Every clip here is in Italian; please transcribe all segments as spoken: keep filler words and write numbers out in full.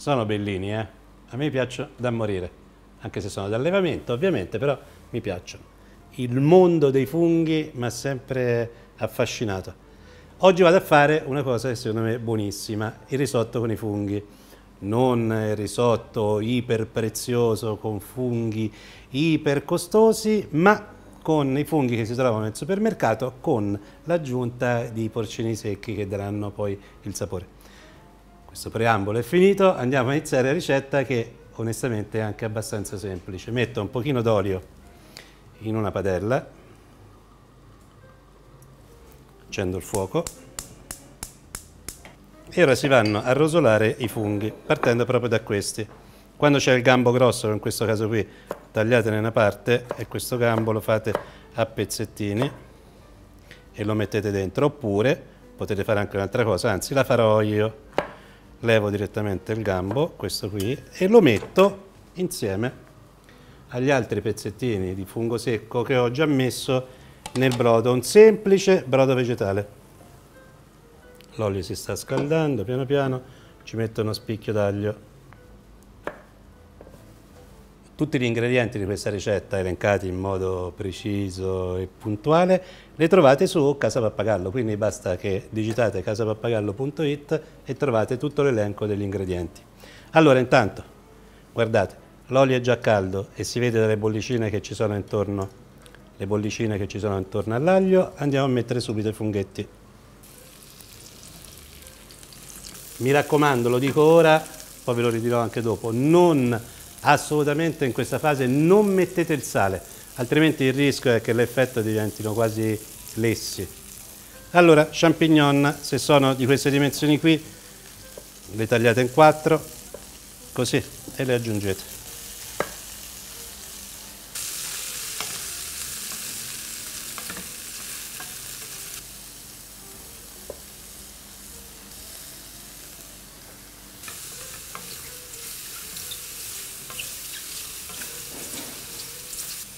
Sono bellini, eh? A me piacciono da morire, anche se sono da allevamento ovviamente, però mi piacciono. Il mondo dei funghi mi ha sempre affascinato. Oggi vado a fare una cosa che secondo me è buonissima, il risotto con i funghi. Non il risotto iper prezioso con funghi iper costosi, ma con i funghi che si trovano nel supermercato con l'aggiunta di porcini secchi che daranno poi il sapore. Questo preambolo è finito, andiamo a iniziare la ricetta che onestamente è anche abbastanza semplice. Metto un pochino d'olio in una padella, accendo il fuoco e ora si vanno a rosolare i funghi partendo proprio da questi. Quando c'è il gambo grosso, in questo caso qui, tagliatene una parte e questo gambo lo fate a pezzettini e lo mettete dentro, oppure potete fare anche un'altra cosa, anzi la farò io. Levo direttamente il gambo, questo qui, e lo metto insieme agli altri pezzettini di fungo secco che ho già messo nel brodo, un semplice brodo vegetale. L'olio si sta scaldando piano piano, ci metto uno spicchio d'aglio. Tutti gli ingredienti di questa ricetta elencati in modo preciso e puntuale li trovate su Casa Pappagallo, quindi basta che digitate casa pappagallo punto it e trovate tutto l'elenco degli ingredienti. Allora intanto, guardate, l'olio è già caldo e si vede dalle bollicine che ci sono intorno, le bollicine che ci sono intorno all'aglio, andiamo a mettere subito i funghetti. Mi raccomando, lo dico ora, poi ve lo ridirò anche dopo, non... assolutamente in questa fase non mettete il sale, altrimenti il rischio è che l'effetto diventino quasi lessi. Allora, champignon, se sono di queste dimensioni qui, le tagliate in quattro, così, e le aggiungete.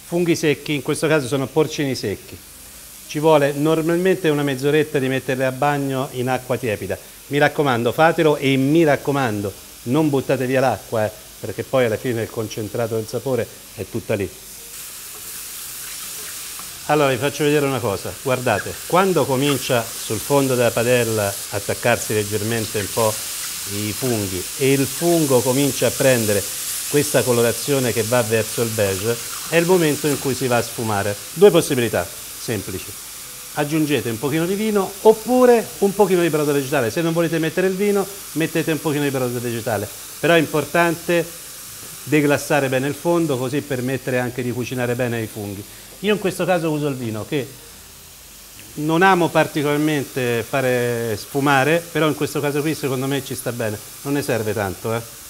Funghi secchi, in questo caso sono porcini secchi. Ci vuole normalmente una mezz'oretta di metterli a bagno in acqua tiepida. Mi raccomando, fatelo e mi raccomando, non buttate via l'acqua, eh, perché poi alla fine il concentrato del sapore è tutta lì. Allora vi faccio vedere una cosa, guardate, quando comincia sul fondo della padella a attaccarsi leggermente un po' i funghi e il fungo comincia a prendere questa colorazione che va verso il beige, è il momento in cui si va a sfumare. Due possibilità semplici: aggiungete un pochino di vino oppure un pochino di brodo vegetale. Se non volete mettere il vino, mettete un pochino di brodo vegetale, però è importante deglassare bene il fondo, così permettere anche di cucinare bene i funghi. Io in questo caso uso il vino, che non amo particolarmente fare sfumare, però in questo caso qui secondo me ci sta bene, non ne serve tanto, eh.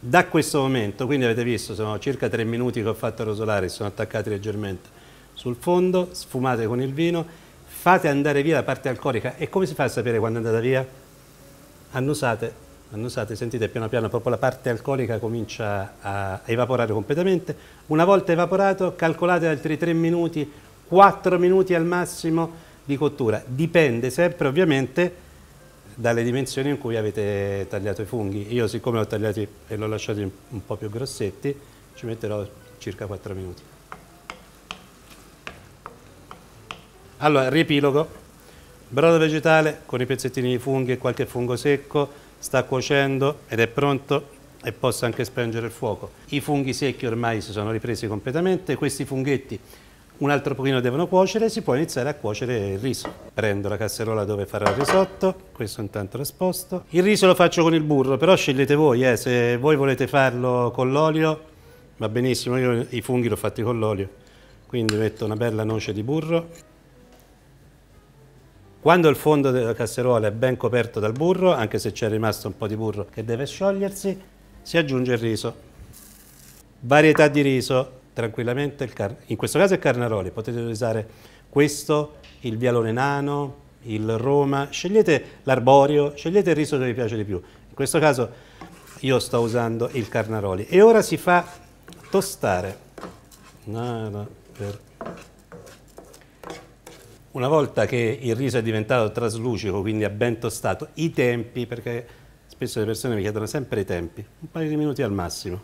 Da questo momento, quindi avete visto, sono circa tre minuti che ho fatto rosolare, sono attaccati leggermente sul fondo, sfumate con il vino, fate andare via la parte alcolica. E come si fa a sapere quando è andata via? Annusate, annusate, sentite piano piano, proprio la parte alcolica comincia a evaporare completamente. Una volta evaporato, calcolate altri tre minuti, quattro minuti al massimo di cottura. Dipende sempre ovviamente dalle dimensioni in cui avete tagliato i funghi. Io, siccome l'ho tagliati e l'ho lasciati un po' più grossetti, ci metterò circa quattro minuti. Allora, riepilogo: brodo vegetale con i pezzettini di funghi e qualche fungo secco, sta cuocendo ed è pronto e posso anche spengere il fuoco. I funghi secchi ormai si sono ripresi completamente, questi funghetti un altro pochino devono cuocere, si può iniziare a cuocere il riso. Prendo la casseruola dove farò il risotto, questo intanto lo sposto. Il riso lo faccio con il burro, però scegliete voi, eh, se voi volete farlo con l'olio va benissimo, io i funghi l'ho fatti con l'olio, quindi metto una bella noce di burro. Quando il fondo della casseruola è ben coperto dal burro, anche se c'è rimasto un po' di burro che deve sciogliersi, si aggiunge il riso. Varietà di riso. Tranquillamente, il car in questo caso è carnaroli, potete usare questo, il vialone nano, il Roma, scegliete l'arborio, scegliete il riso che vi piace di più. In questo caso io sto usando il carnaroli e ora si fa tostare. Nada per Una volta che il riso è diventato traslucido, quindi è ben tostato, i tempi, perché spesso le persone mi chiedono sempre i tempi, un paio di minuti al massimo.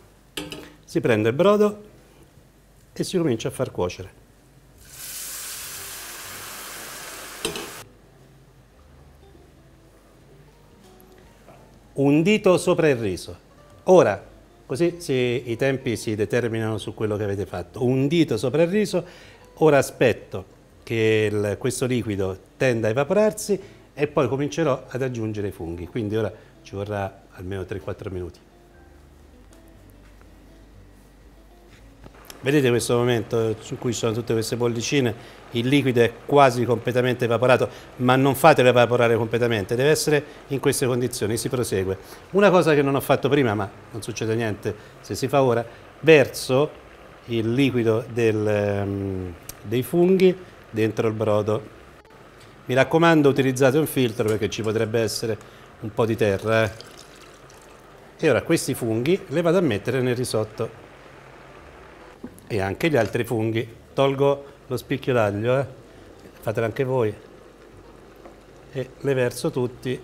Si prende il brodo e si comincia a far cuocere. Un dito sopra il riso. Ora, così si, i tempi si determinano su quello che avete fatto. Un dito sopra il riso, ora aspetto che il, questo liquido tenda a evaporarsi e poi comincerò ad aggiungere i funghi. Quindi ora ci vorrà almeno tre quattro minuti. Vedete questo momento su cui sono tutte queste bollicine? Il liquido è quasi completamente evaporato, ma non fatelo evaporare completamente, deve essere in queste condizioni, si prosegue. Una cosa che non ho fatto prima, ma non succede niente se si fa ora, verso il liquido del, um, dei funghi dentro il brodo. Mi raccomando, utilizzate un filtro perché ci potrebbe essere un po' di terra. Eh. E ora questi funghi li vado a mettere nel risotto. E anche gli altri funghi. Tolgo lo spicchio d'aglio, eh? Fatelo anche voi, e le verso tutti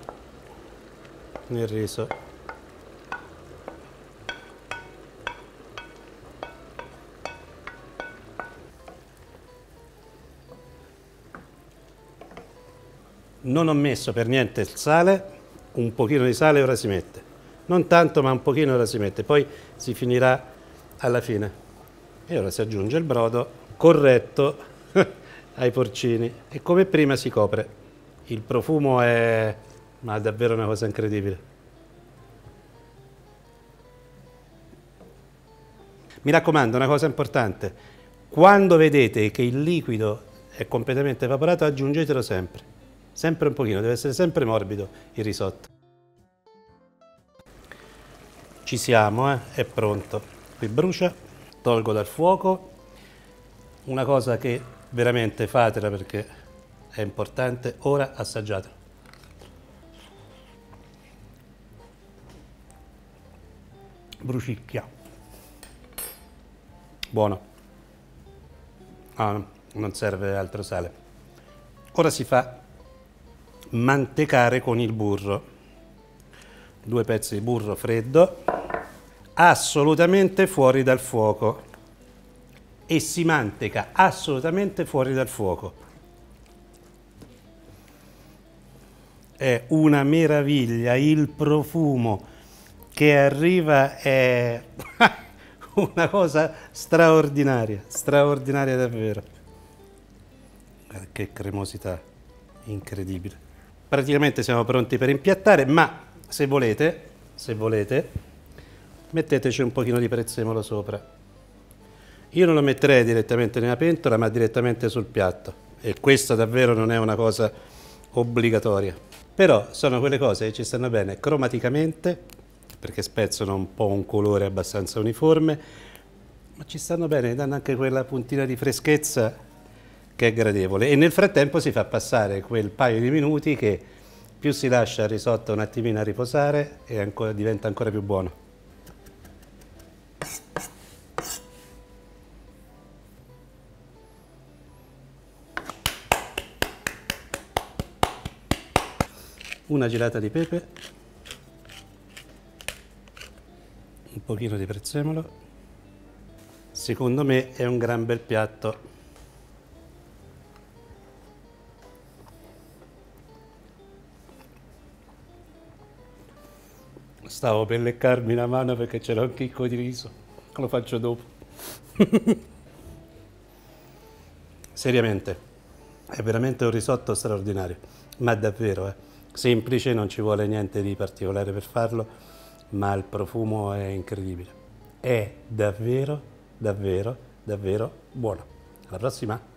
nel riso. Non ho messo per niente il sale, un pochino di sale ora si mette, non tanto ma un pochino ora si mette, poi si finirà alla fine. E ora si aggiunge il brodo corretto ai porcini e come prima si copre. Il profumo è, ma è davvero una cosa incredibile. Mi raccomando, una cosa importante, quando vedete che il liquido è completamente evaporato aggiungetelo sempre, sempre un pochino, deve essere sempre morbido il risotto. Ci siamo, eh? È pronto, qui brucia. Tolgo dal fuoco. Una cosa che veramente fatela perché è importante, ora assaggiate. Brucicchia. Buono. Ah, non serve altro sale. Ora si fa mantecare con il burro. Due pezzi di burro freddo. Assolutamente fuori dal fuoco e si manteca assolutamente fuori dal fuoco. È una meraviglia, il profumo che arriva è una cosa straordinaria, straordinaria davvero. Guarda che cremosità incredibile. Praticamente siamo pronti per impiattare, ma se volete, se volete metteteci un pochino di prezzemolo sopra. Io non lo metterei direttamente nella pentola, ma direttamente sul piatto. E questa davvero non è una cosa obbligatoria. Però sono quelle cose che ci stanno bene cromaticamente, perché spezzano un po' un colore abbastanza uniforme, ma ci stanno bene, danno anche quella puntina di freschezza che è gradevole. E nel frattempo si fa passare quel paio di minuti che più si lascia il risotto un attimino a riposare e ancora, diventa ancora più buono. Una gelata di pepe, un pochino di prezzemolo, secondo me è un gran bel piatto. Stavo per leccarmi la mano perché c'era un chicco di riso, lo faccio dopo. Seriamente, è veramente un risotto straordinario, ma davvero, eh. Semplice, non ci vuole niente di particolare per farlo, ma il profumo è incredibile. È davvero, davvero, davvero buono. Alla prossima!